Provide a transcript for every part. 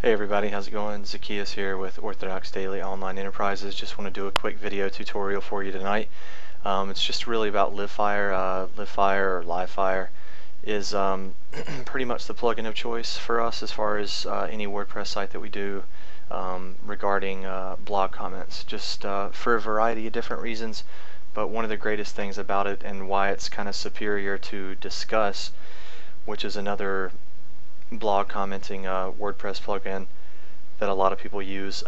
Hey everybody, how's it going? Zacchaeus here with Orthodox Daily Online Enterprises. Just want to do a quick video tutorial for you tonight. It's just really about Livefyre. Livefyre is pretty much the plugin of choice for us as far as any WordPress site that we do regarding blog comments, just for a variety of different reasons. But one of the greatest things about it and why it's kind of superior to Disqus, which is another blog commenting WordPress plugin that a lot of people use.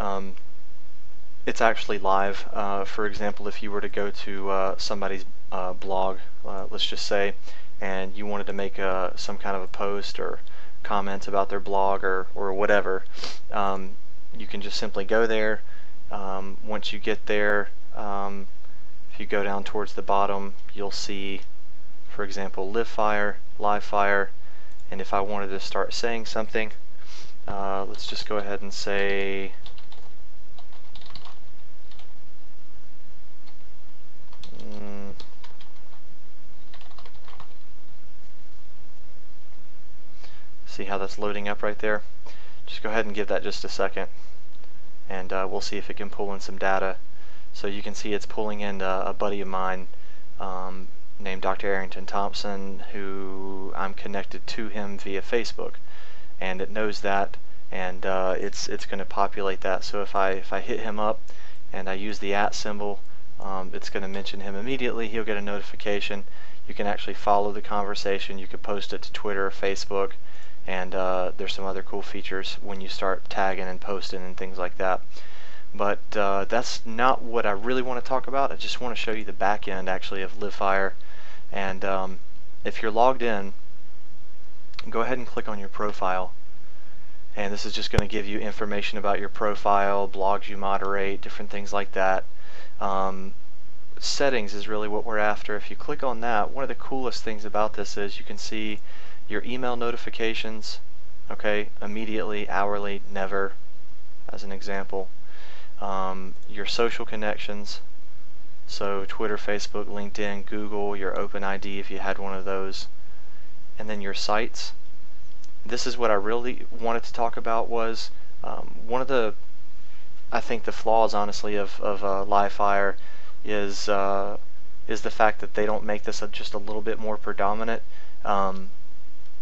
It's actually live. For example, if you were to go to somebody's blog, let's just say, and you wanted to make some kind of a post or comment about their blog or whatever, you can just simply go there. Once you get there, if you go down towards the bottom, you'll see, for example, Livefyre. And if I wanted to start saying something, let's just go ahead and say, see how that's loading up right there? Just go ahead and give that just a second, and we'll see if it can pull in some data. So you can see it's pulling in a buddy of mine named Dr. Errington Thompson, who I'm connected to him via Facebook, and it knows that, and it's going to populate that. So if I hit him up and I use the @ symbol, it's going to mention him immediately. He'll get a notification. You can actually follow the conversation. You can post it to Twitter or Facebook, and there's some other cool features when you start tagging and posting and things like that. But that's not what I really want to talk about. I just want to show you the back end actually of Livefyre. And if you're logged in, go ahead and click on your profile, and this is just going to give you information about your profile, blogs you moderate, different things like that. Settings is really what we're after. If you click on that, one of the coolest things about this is you can see your email notifications, okay, immediately, hourly, never, as an example. Your social connections, so Twitter, Facebook, LinkedIn, Google, your OpenID if you had one of those, and then your sites. This is what I really wanted to talk about. Was one of the, I think, the flaws honestly of Livefyre is the fact that they don't make this just a little bit more predominant,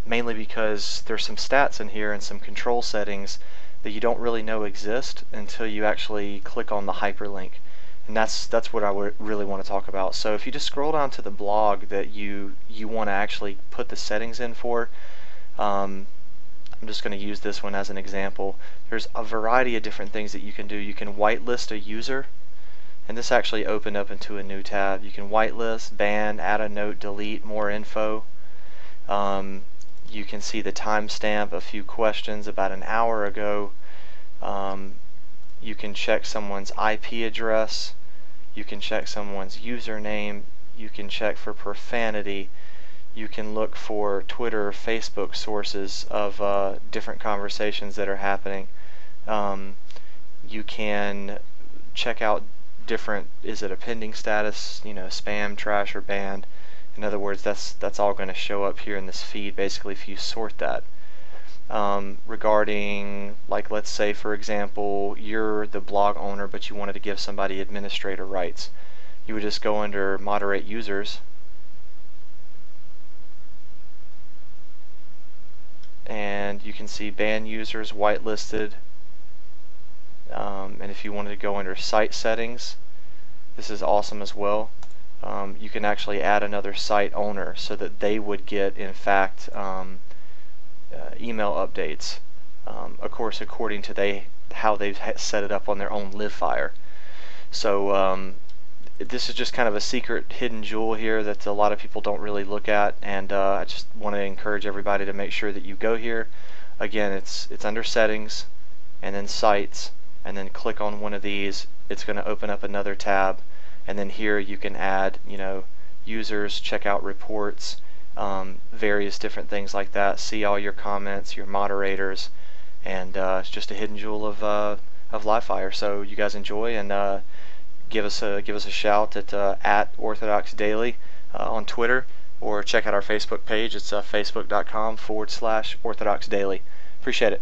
mainly because there's some stats in here and some control settings that you don't really know exist until you actually click on the hyperlink, and that's what I would really want to talk about. So if you just scroll down to the blog that you want to actually put the settings in for, I'm just going to use this one as an example. There's a variety of different things that you can do. You can whitelist a user, and this actually opened up into a new tab. You can whitelist, ban, add a note, delete, more info. You can see the timestamp, a few questions about an hour ago. You can check someone's IP address. You can check someone's username. You can check for profanity. You can look for Twitter or Facebook sources of different conversations that are happening. You can check out different, is it a pending status, you know, spam, trash, or banned. In other words, that's all going to show up here in this feed basically if you sort that. Regarding, like, let's say for example you're the blog owner but you wanted to give somebody administrator rights, you would just go under moderate users, and you can see ban users, whitelisted, and if you wanted to go under site settings, this is awesome as well. You can actually add another site owner so that they would get, in fact, email updates, of course according to how they've set it up on their own Livefyre. So this is just kind of a secret hidden jewel here that a lot of people don't really look at, and I just want to encourage everybody to make sure that you go here. Again, it's under settings and then sites, and then click on one of these. It's going to open up another tab, and then here you can add, you know, users, check out reports, various different things like that, see all your comments, your moderators, and it's just a hidden jewel of Livefyre. So you guys enjoy, and give us a shout at Orthodox Daily on Twitter, or check out our Facebook page. It's facebook.com/Orthodox Daily. Appreciate it.